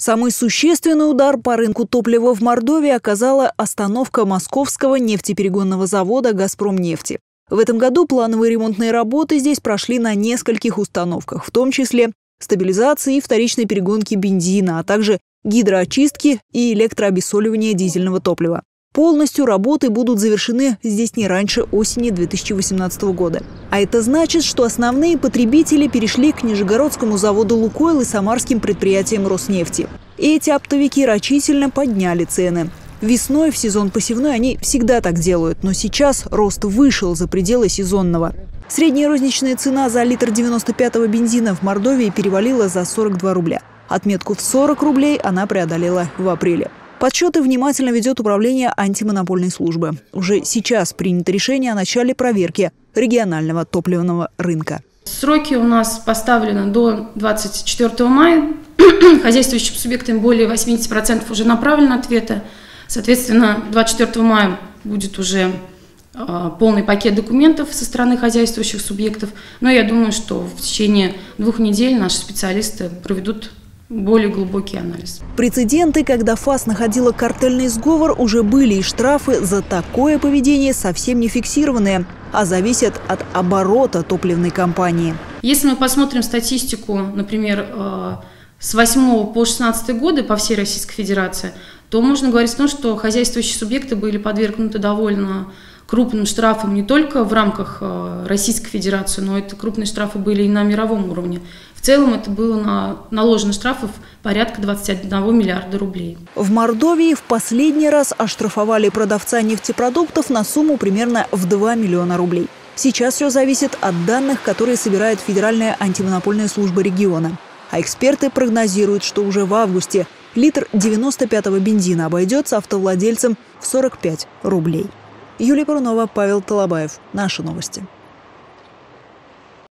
Самый существенный удар по рынку топлива в Мордовии оказала остановка московского нефтеперегонного завода «Газпром Нефти». В этом году плановые ремонтные работы здесь прошли на нескольких установках, в том числе стабилизации и вторичной перегонки бензина, а также гидроочистки и электрообессоливания дизельного топлива. Полностью работы будут завершены здесь не раньше осени 2018 года. А это значит, что основные потребители перешли к нижегородскому заводу «Лукойл» и самарским предприятиям Роснефти. Эти оптовики рачительно подняли цены. Весной в сезон посевной они всегда так делают, но сейчас рост вышел за пределы сезонного. Средняя розничная цена за литр 95-го бензина в Мордовии перевалила за 42 рубля. Отметку в 40 рублей она преодолела в апреле. Подсчеты внимательно ведет Управление антимонопольной службы. Уже сейчас принято решение о начале проверки регионального топливного рынка. Сроки у нас поставлены до 24 мая. Хозяйствующим субъектам более 80% уже направлено ответа. Соответственно, 24 мая будет уже полный пакет документов со стороны хозяйствующих субъектов. Но я думаю, что в течение 2 недель наши специалисты проведут более глубокий анализ. Прецеденты, когда ФАС находила картельный сговор, уже были, и штрафы за такое поведение совсем не фиксированные, а зависят от оборота топливной компании. Если мы посмотрим статистику, например, с 2008 по 2016 годы по всей Российской Федерации, то можно говорить о том, что хозяйствующие субъекты были подвергнуты довольно крупным штрафам не только в рамках Российской Федерации, но это крупные штрафы были и на мировом уровне. В целом это было наложено штрафов порядка 21 миллиарда рублей. В Мордовии в последний раз оштрафовали продавца нефтепродуктов на сумму примерно в 2 миллиона рублей. Сейчас все зависит от данных, которые собирает Федеральная антимонопольная служба региона. А эксперты прогнозируют, что уже в августе литр 95-го бензина обойдется автовладельцам в 45 рублей. Юлия Парунова, Павел Толобаев. Наши новости.